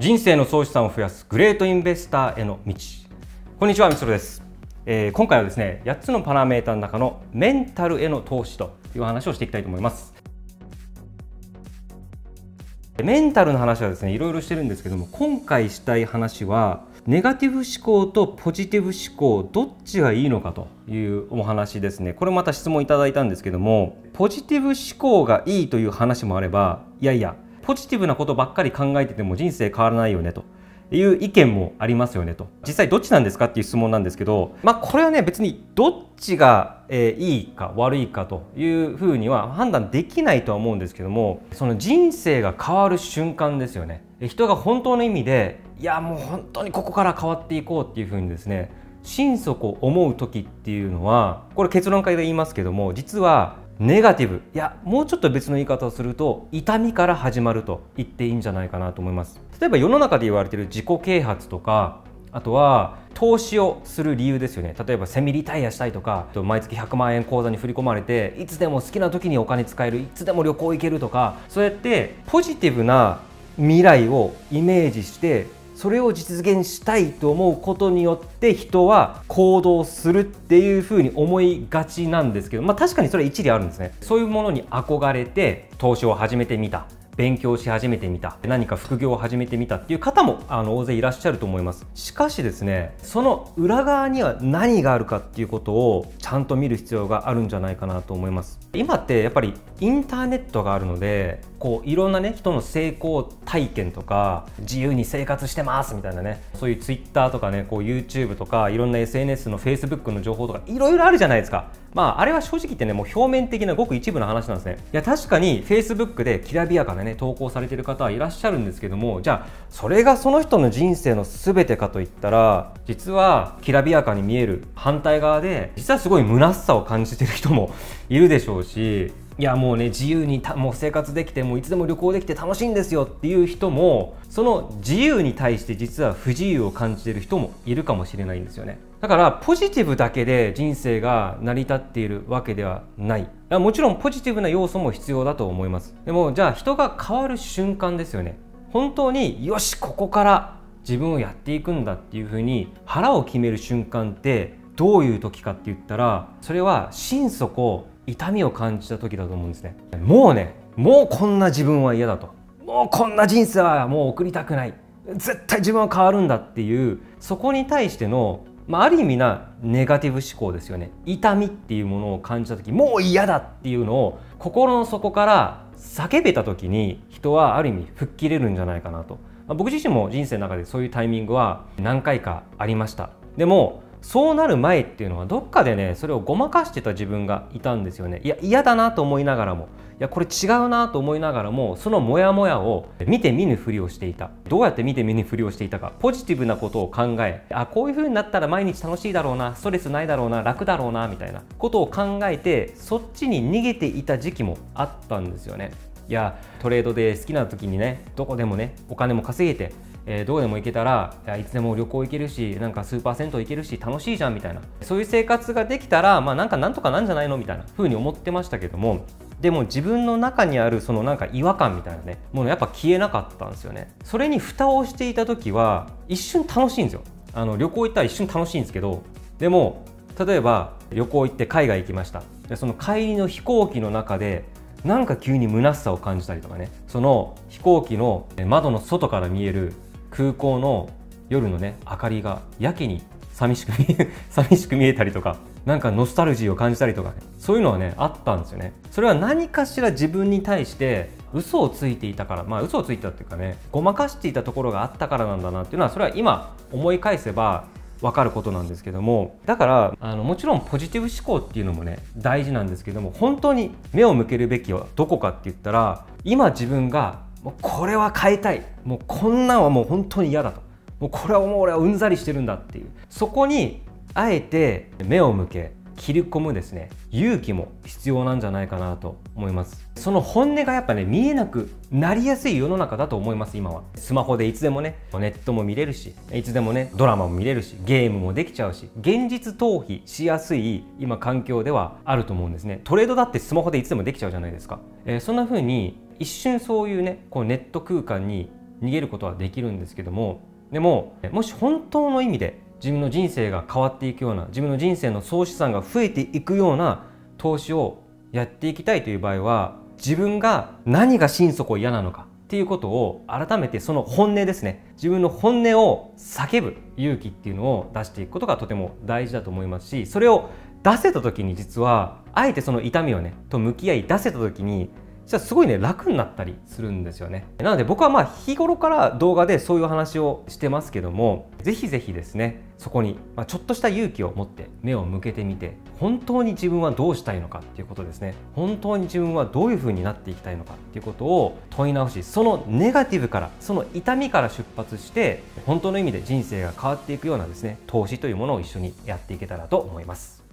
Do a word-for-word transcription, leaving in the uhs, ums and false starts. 人生の総資産を増やすグレートインベスターへの道。こんにちは、みつろです、えー、今回はですね、やっつのパラメータの中のメンタルへの投資という話をしていきたいと思います。メンタルの話はですね、いろいろしてるんですけども、今回したい話はネガティブ思考とポジティブ思考、どっちがいいのかというお話ですね。これまた質問いただいたんですけども、ポジティブ思考がいいという話もあれば、いやいやポジティブなことばっかり考えてても人生変わらないよねという意見もありますよねと。実際どっちなんですかっていう質問なんですけど、まあこれはね、別にどっちがいいか悪いかというふうには判断できないとは思うんですけども、その人生が変わる瞬間ですよね。人が本当の意味で、いやもう本当にここから変わっていこうっていうふうにですね、心底思う時っていうのは、これ結論から言いますけども、実はネガティブ、いやもうちょっと別の言い方をすると痛みから始まると言っていいんじゃないかなと思います。例えば世の中で言われている自己啓発とか、あとは投資をする理由ですよね。例えばセミリタイアしたいとか、毎月ひゃくまんえん口座に振り込まれて、いつでも好きな時にお金使える、いつでも旅行行けるとか、そうやってポジティブな未来をイメージしてそれを実現したいと思うことによって人は行動するっていうふうに思いがちなんですけど、まあ、確かにそれは一理あるんですね。そういうものに憧れて投資を始めてみた、勉強し始めてみた、何か副業を始めてみたっていう方もあの大勢いらっしゃると思います。しかしですね、その裏側には何があるかっていうことをちゃんと見る必要があるんじゃないかなと思います。今ってやっぱりインターネットがあるので、こういろんなね、人の成功体験とか、自由に生活してますみたいなね、そういう ツイッター とかね、こう ユーチューブ とか、いろんな エスエヌエス の フェイスブック の情報とかいろいろあるじゃないですか。まああれは正直言ってね、もう表面的なごく一部の話なんですね。いや確かに フェイスブック できらびやかなね投稿されてる方はいらっしゃるんですけども、じゃあそれがその人の人生の全てかといったら、実はきらびやかに見える反対側で、実はすごい虚しさを感じてる人もいるでしょうし、いやもうね、自由にたもう生活できて、もういつでも旅行できて楽しいんですよっていう人も、その自由に対して実は不自由を感じている人もいるかもしれないんですよね。だからポジティブだけで人生が成り立っているわけではない。もちろんポジティブな要素も必要だと思います。でもじゃあ人が変わる瞬間ですよね。本当によし、ここから自分をやっていくんだっていうふうに腹を決める瞬間ってどういう時かって言ったら、それは心底痛みを感じた時だと思うんですね。もうね、もうこんな自分は嫌だと、もうこんな人生はもう送りたくない、絶対自分は変わるんだっていう、そこに対しての、まあ、ある意味なネガティブ思考ですよね。痛みっていうものを感じた時、もう嫌だっていうのを心の底から叫べた時に、人はある意味吹っ切れるんじゃないかなと。僕自身も人生の中でそういうタイミングは何回かありました。でもそうなる前っていうのは、どっかでね、それをごまかしてた自分がいたんですよね。いや嫌だなと思いながらも、いやこれ違うなと思いながらも、そのモヤモヤを見て見ぬふりをしていた。どうやって見て見ぬふりをしていたか、ポジティブなことを考え、あこういう風になったら毎日楽しいだろうな、ストレスないだろうな、楽だろうなみたいなことを考えて、そっちに逃げていた時期もあったんですよね。いやトレードで好きな時にね、どこでもねお金も稼げて、えー、どうでも行けたら、いつでも旅行行けるし、なんかスーパー銭湯行けるし楽しいじゃんみたいな、そういう生活ができたら、まあなんかなんとかなんじゃないのみたいな風に思ってましたけども、でも自分の中にあるそのなんか違和感みたいなね、もうやっぱ消えなかったんですよね。それに蓋をしていた時は一瞬楽しいんですよ。あの旅行行ったら一瞬楽しいんですけど、でも例えば旅行行って海外行きました。でその帰りの飛行機の中でなんか急に虚しさを感じたりとかね、その飛行機の窓の外から見える空港の夜のね明かりがやけに寂しく見え寂しく見えたりとか、なんかノスタルジーを感じたりとか、そういうのはねあったんですよね。それは何かしら自分に対して嘘をついていたから、まあ嘘をついたっていうかね、ごまかしていたところがあったからなんだなっていうのは、それは今思い返せば分かることなんですけども、だからあのもちろんポジティブ思考っていうのもね大事なんですけども、本当に目を向けるべきはどこかって言ったら、今自分がもうこれは変えたい、もうこんなんはもう本当に嫌だと、もうこれはもう俺はうんざりしてるんだっていう、そこにあえて目を向け切り込むですね勇気も必要なんじゃないかなと思います。その本音がやっぱね見えなくなりやすい世の中だと思います。今はスマホでいつでもねネットも見れるし、いつでもねドラマも見れるし、ゲームもできちゃうし、現実逃避しやすい今環境ではあると思うんですね。トレードだってスマホでいつでもできちゃうじゃないですか、えー、そんな風に一瞬そういうねこうネット空間に逃げることはできるんですけども、でももし本当の意味で自分の人生が変わっていくような、自分の人生の総資産が増えていくような投資をやっていきたいという場合は、自分が何が心底嫌なのかっていうことを改めて、その本音ですね、自分の本音を叫ぶ勇気っていうのを出していくことがとても大事だと思いますし、それを出せた時に実はあえてその痛みをねと向き合い出せた時に実はすごいね楽になったりするんですよね。なので僕はまあ日頃から動画でそういう話をしてますけども、ぜひぜひですねそこにちょっとした勇気を持って目を向けてみて、本当に自分はどうしたいのかっていうことですね、本当に自分はどういう風になっていきたいのかっていうことを問い直し、そのネガティブから、その痛みから出発して、本当の意味で人生が変わっていくようなですね投資というものを一緒にやっていけたらと思います。